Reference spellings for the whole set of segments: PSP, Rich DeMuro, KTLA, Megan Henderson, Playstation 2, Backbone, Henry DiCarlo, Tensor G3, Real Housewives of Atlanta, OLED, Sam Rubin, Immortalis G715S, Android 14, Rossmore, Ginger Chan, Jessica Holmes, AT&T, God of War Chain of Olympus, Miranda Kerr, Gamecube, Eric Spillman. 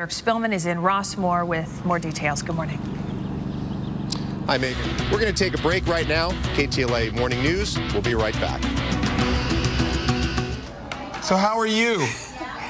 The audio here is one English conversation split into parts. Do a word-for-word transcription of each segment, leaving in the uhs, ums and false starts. Eric Spillman is in Rossmore with more details. Good morning. Hi, Megan. We're going to take a break right now. K T L A Morning News. We'll be right back. So how are you?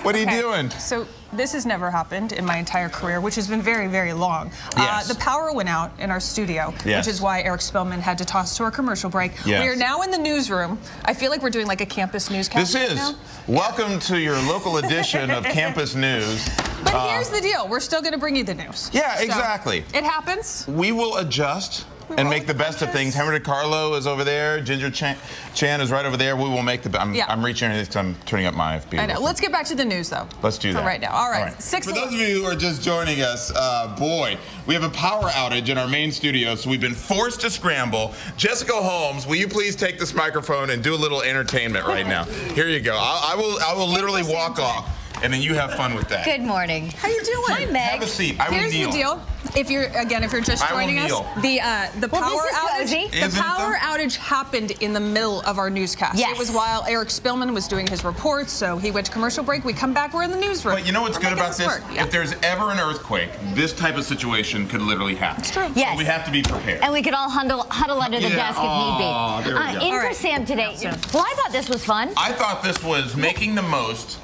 What are okay. you doing? So this has never happened in my entire career, which has been very, very long. Yes. Uh, the power went out in our studio, yes. which is why Eric Spillman had to toss to our commercial break. Yes. We are now in the newsroom. I feel like we're doing like a campus newscast. This right is. Now. Welcome yeah. to your local edition of Campus News. But uh, here's the deal. We're still going to bring you the news. Yeah, so exactly. It happens. We will adjust. And make the best of things. Henry DiCarlo is over there. Ginger Chan, Chan is right over there. We will make the best. I'm, yeah. I'm reaching because I'm turning up my F B. I know. Let's get back to the news, though. Let's do that. For right now. All right. All right. Six For those of you who are just joining us, uh, boy, we have a power outage in our main studio, so we've been forced to scramble. Jessica Holmes, will you please take this microphone and do a little entertainment right now? Here you go. I'll, I will. I will literally walk off. And then you have fun with that. Good morning. How you doing? Hi, Meg. Have a seat. I will Here's kneel. the deal. If you're again, if you're just joining us, the uh, the well, power outage, the power them? outage happened in the middle of our newscast. Yes. It was while Eric Spillman was doing his reports, so he went to commercial break. We come back, we're in the newsroom. But you know what's we're good about this? Yeah. If there's ever an earthquake, this type of situation could literally happen. It's true. Yes. So we have to be prepared. And we could all huddle, huddle under the yeah. desk Aww, if need be. Uh, in all for right. Sam today. Yeah, well, I thought this was fun. I thought this was making the most.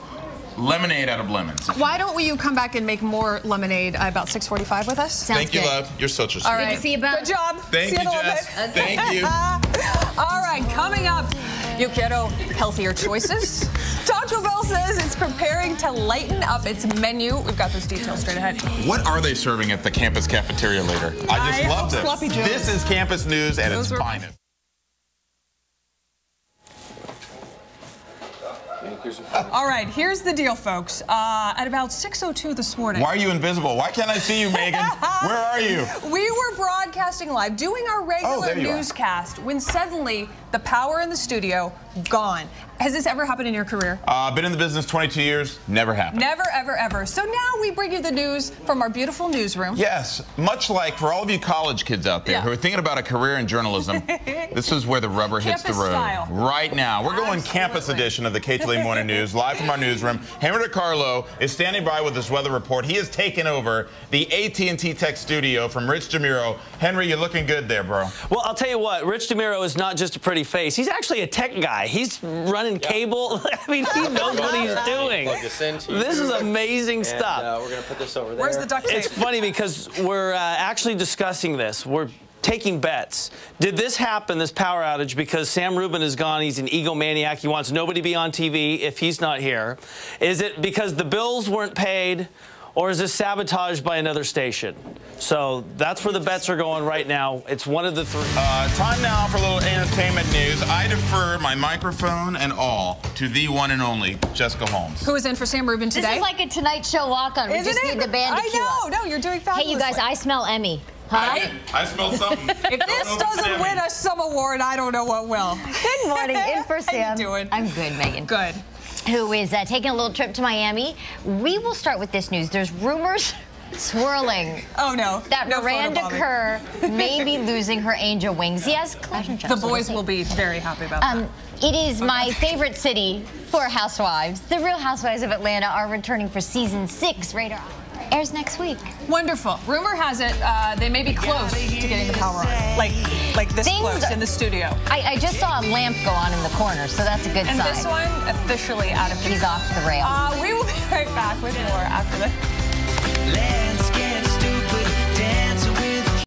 Lemonade out of lemons. Why don't you come back and make more lemonade about six forty-five with us? Sounds Thank good. you, love. You're such a sweetheart. All right. Good to see you both. Good job. Thank see you, Jess. Okay. Thank you. All right, coming up, you quiero healthier choices. Taco Bell says it's preparing to lighten up its menu. We've got those details straight ahead. What are they serving at the campus cafeteria later? I just I love this. Sloppy Joes. This is Campus News at those its finest. All right, here's the deal, folks. Uh, at about six oh two this morning. Why are you invisible? Why can't I see you, Megan? Where are you? We were broadcasting live, doing our regular oh, newscast, are. when suddenly the power in the studio gone. Has this ever happened in your career? I've uh, been in the business twenty-two years. Never happened. Never, ever, ever. So now we bring you the news from our beautiful newsroom. Yes, much like for all of you college kids out there yeah. who are thinking about a career in journalism, this is where the rubber campus hits the road. Style. Right now, we're going Absolutely. campus edition of the K T L A Morning News, live from our newsroom. Henry DiCarlo is standing by with his weather report. He has taken over the A T and T Tech Studio from Rich DeMuro. Henry, you're looking good there, bro. Well, I'll tell you what, Rich DeMuro is not just a pretty face. He's actually a tech guy. He's running And yeah. cable. I mean, he knows what he's doing. This is amazing and, stuff. Uh, we're gonna put this over there. Where's the duct tape? It's funny because we're uh, actually discussing this. We're taking bets. Did this happen, this power outage, because Sam Rubin is gone? He's an egomaniac. He wants nobody to be on T V if he's not here. Is it because the bills weren't paid? Or is this sabotaged by another station? So that's where the bets are going right now. It's one of the three. Uh, time now for a little entertainment news. I defer my microphone and all to the one and only Jessica Holmes. Who is in for Sam Rubin today? This is like a Tonight Show walk-on. We just it? need the band to I know. Up. No, you're doing fabulous. Hey, you guys, I smell Emmy. Huh? I, I smell something. If this doesn't win us some award, I don't know what will. Good morning, in for Sam. How you doing? I'm good, Megan. Good. Who is uh, taking a little trip to Miami. We will start with this news. There's rumors swirling. Oh, no. That no Miranda Kerr may be losing her angel wings. Yes, the boys will be very happy about um, that. It is okay. my favorite city for Housewives. The Real Housewives of Atlanta are returning for season six. Radar airs next week. Wonderful. Rumor has it uh, they may be close to getting the power on. Like, like this Things, close in the studio. I, I just saw a lamp go on in the corner, so that's a good and sign. And this one officially out of control. He's off the rail. Uh, we will be right back with more after this.